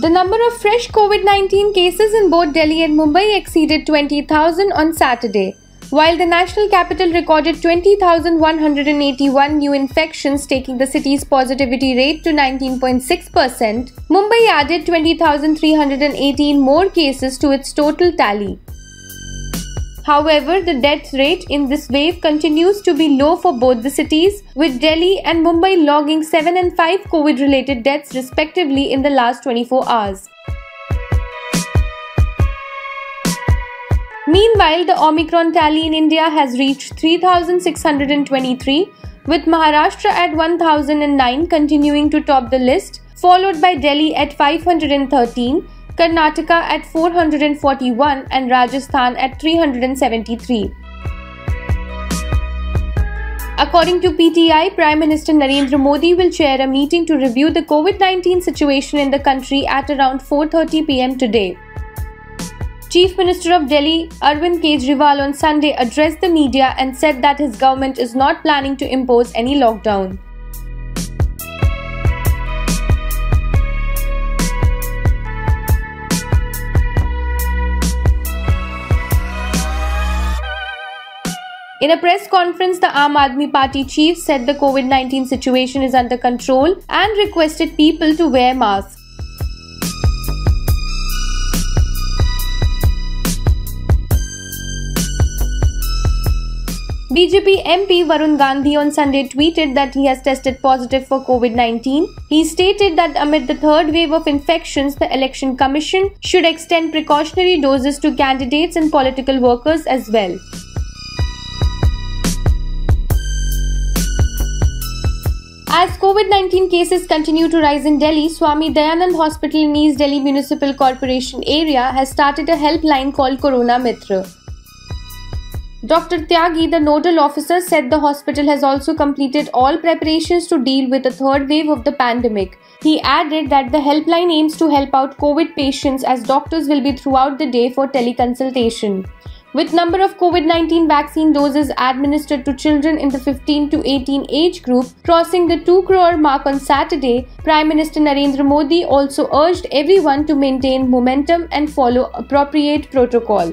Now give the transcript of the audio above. The number of fresh COVID-19 cases in both Delhi and Mumbai exceeded 20,000 on Saturday, while the national capital recorded 20,181 new infections, taking the city's positivity rate to 19.6%. Mumbai added 20,318 more cases to its total tally. However, the death rate in this wave continues to be low for both the cities, with Delhi and Mumbai logging 7 and 5 COVID-related deaths respectively in the last 24 hours. Meanwhile, the Omicron tally in India has reached 3,623, with Maharashtra at 1,009 continuing to top the list, followed by Delhi at 513, Karnataka at 441 and Rajasthan at 373. According to PTI, Prime Minister Narendra Modi will chair a meeting to review the COVID-19 situation in the country at around 4:30 p.m. today. Chief Minister of Delhi, Arvind Kejriwal, on Sunday addressed the media and said that his government is not planning to impose any lockdown. In a press conference, the Aam Aadmi Party chief said the COVID-19 situation is under control and requested people to wear masks. BJP MP Varun Gandhi on Sunday tweeted that he has tested positive for COVID-19. He stated that amid the third wave of infections, the Election Commission should extend precautionary doses to candidates and political workers as well. As COVID-19 cases continue to rise in Delhi, Swami Dayanand Hospital in East Delhi Municipal Corporation area has started a helpline called Corona Mitra. Dr. Tyagi, the nodal officer, said the hospital has also completed all preparations to deal with the third wave of the pandemic. He added that the helpline aims to help out COVID patients, as doctors will be throughout the day for teleconsultation. With number of COVID-19 vaccine doses administered to children in the 15 to 18 age group crossing the 2 crore mark on Saturday, Prime Minister Narendra Modi also urged everyone to maintain momentum and follow appropriate protocol.